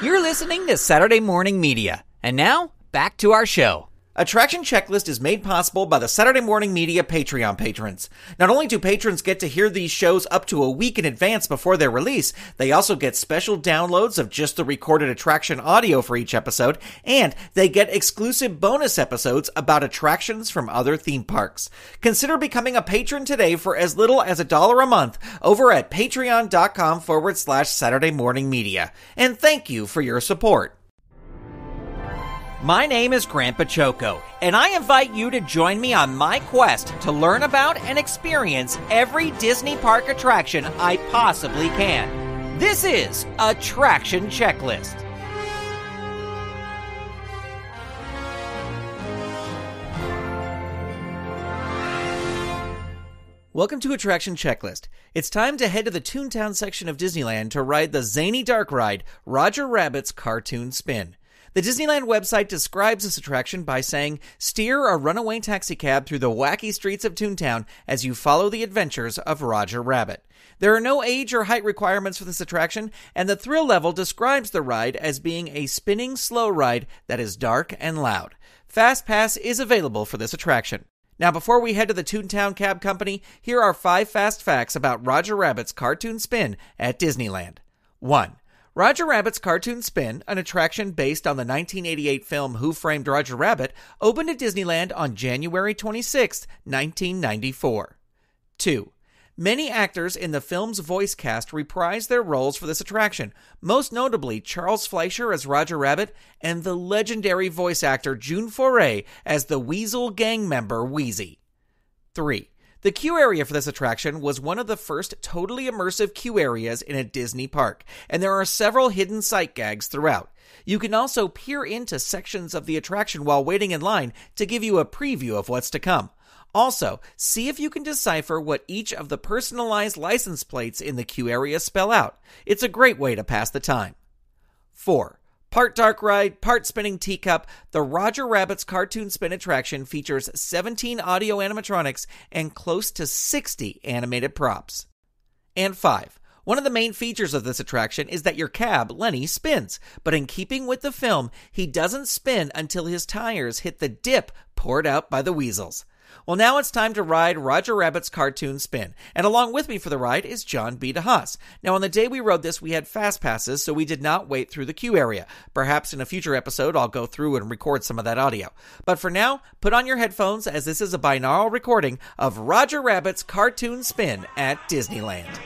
You're listening to Saturday Morning Media. And now, back to our show. Attraction Checklist is made possible by the Saturday Morning Media Patreon patrons. Not only do patrons get to hear these shows up to a week in advance before their release, they also get special downloads of just the recorded attraction audio for each episode, and they get exclusive bonus episodes about attractions from other theme parks. Consider becoming a patron today for as little as $1 a month over at patreon.com/Saturday Morning Media. And thank you for your support. My name is Grant Pacheco, and I invite you to join me on my quest to learn about and experience every Disney park attraction I possibly can. This is Attraction Checklist. Welcome to Attraction Checklist. It's time to head to the Toontown section of Disneyland to ride the zany dark ride, Roger Rabbit's Car Toon Spin. The Disneyland website describes this attraction by saying, steer a runaway taxicab through the wacky streets of Toontown as you follow the adventures of Roger Rabbit. There are no age or height requirements for this attraction, and the thrill level describes the ride as being a spinning slow ride that is dark and loud. Fast Pass is available for this attraction. Now, before we head to the Toontown Cab Company, here are 5 fast facts about Roger Rabbit's Car Toon Spin at Disneyland. 1. Roger Rabbit's Car Toon Spin, an attraction based on the 1988 film Who Framed Roger Rabbit, opened at Disneyland on January 26, 1994. 2. Many actors in the film's voice cast reprised their roles for this attraction, most notably Charles Fleischer as Roger Rabbit and the legendary voice actor June Foray as the Weasel gang member Wheezy. 3. The queue area for this attraction was one of the first totally immersive queue areas in a Disney park, and there are several hidden sight gags throughout. You can also peer into sections of the attraction while waiting in line to give you a preview of what's to come. Also, see if you can decipher what each of the personalized license plates in the queue area spell out. It's a great way to pass the time. 4. Part dark ride, part spinning teacup, the Roger Rabbit's Car Toon Spin attraction features 17 audio-animatronics and close to 60 animated props. And 5. One of the main features of this attraction is that your cab, Lenny, spins, but in keeping with the film, he doesn't spin until his tires hit the dip poured out by the Weasels. Well, now it's time to ride Roger Rabbit's Car Toon Spin, and along with me for the ride is John B. De Haas. Now, on the day we rode this, we had fast passes, so we did not wait through the queue area. Perhaps in a future episode, I'll go through and record some of that audio. But for now, put on your headphones, as this is a binaural recording of Roger Rabbit's Car Toon Spin at Disneyland.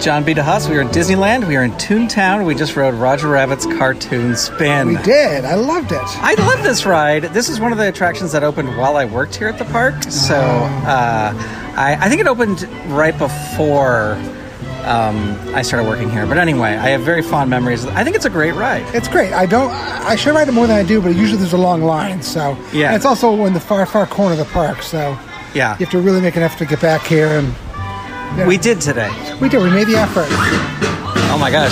John B. De Haas, we are in Disneyland, we are in Toontown, we just rode Roger Rabbit's Car Toon Spin. We did, I loved it. I love this ride. This is one of the attractions that opened while I worked here at the park, so I think it opened right before I started working here. But anyway, I have very fond memories. I think it's a great ride. It's great. I should ride it more than I do, but usually there's a long line, so. Yeah. And it's also in the far, far corner of the park, so. Yeah. You have to really make an effort to get back here and. Yeah. We did today. We did. We made the effort. Oh my gosh!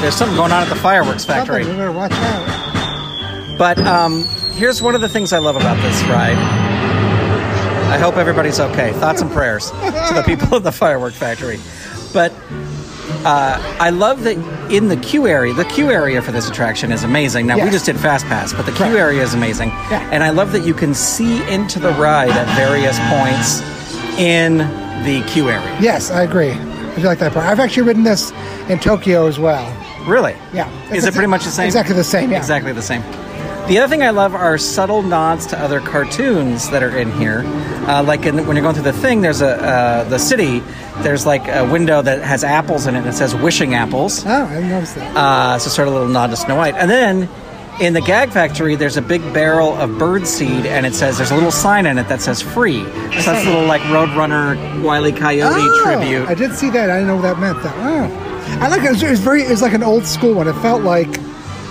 There's something going on at the fireworks factory. We better watch out. But here's one of the things I love about this ride. I hope everybody's okay. Thoughts and prayers to the people at the fireworks factory. But I love that in the queue area. The queue area for this attraction is amazing. Now we just did Fast Pass, but the queue area is amazing. Yeah. And I love that you can see into the ride at various points in the queue area. Yes, I agree. I do like that part. I've actually ridden this in Tokyo as well. Really? Yeah. Is it pretty much the same? Exactly the same, yeah. Exactly the same. The other thing I love are subtle nods to other cartoons that are in here. When you're going through the thing, there's the city, there's like a window that has apples in it and it says Wishing Apples. Oh, I noticed that. So sort of a little nod to Snow White. And then in the Gag Factory, there's a big barrel of bird seed, and it says there's a little sign in it that says free. So that's a little like Roadrunner, Wile E. Coyote tribute. I did see that. I didn't know what that meant. I like it. It was like an old school one. It felt like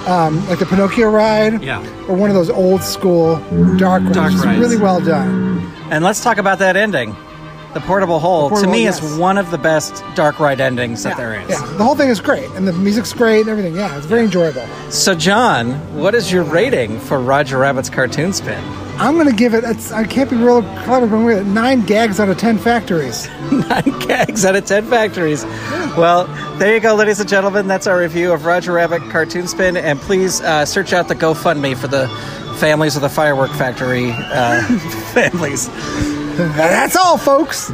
the Pinocchio ride, or one of those old school dark rides. It was really well done. And let's talk about that ending. The Portable Hole, to me, is one of the best dark ride endings that there is. Yeah, the whole thing is great, and the music's great and everything. Yeah, it's very enjoyable. So, John, what is your rating for Roger Rabbit's Cartoon Spin? I'm going to give it, I can't be real clever, but I'm going to give it 9 gags out of 10 factories. 9 gags out of 10 factories. Yeah. Well, there you go, ladies and gentlemen. That's our review of Roger Rabbit Cartoon Spin, and please search out the GoFundMe for the families of the Firework Factory families. That's all, folks.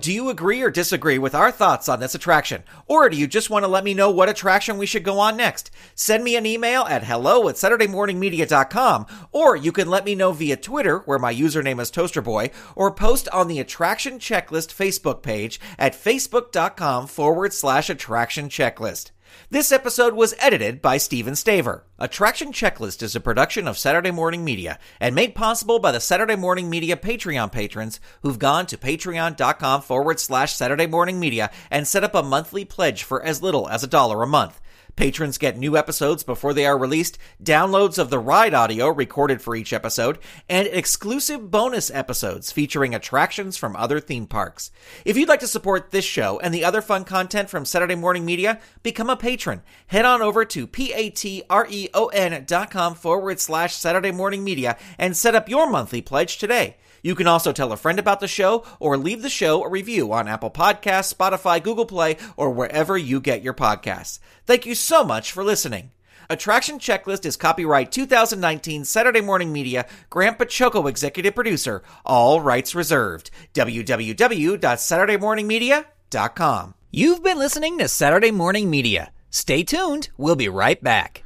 Do you agree or disagree with our thoughts on this attraction? Or do you just want to let me know what attraction we should go on next? Send me an email at hello@SaturdayMorningMedia.com, or you can let me know via Twitter, where my username is Toasterboy, or post on the Attraction Checklist Facebook page at facebook.com/attraction checklist. This episode was edited by Steven Staver. Attraction Checklist is a production of Saturday Morning Media and made possible by the Saturday Morning Media Patreon patrons who've gone to patreon.com/Saturday Morning Media and set up a monthly pledge for as little as $1 a month. Patrons get new episodes before they are released, downloads of the ride audio recorded for each episode, and exclusive bonus episodes featuring attractions from other theme parks. If you'd like to support this show and the other fun content from Saturday Morning Media, become a patron. Head on over to patreon.com/Saturday Morning Media and set up your monthly pledge today. You can also tell a friend about the show or leave the show a review on Apple Podcasts, Spotify, Google Play, or wherever you get your podcasts. Thank you so much for listening. Attraction Checklist is copyright 2019 Saturday Morning Media, Grant Pacheco, executive producer. All rights reserved. www.SaturdayMorningMedia.com. You've been listening to Saturday Morning Media. Stay tuned. We'll be right back.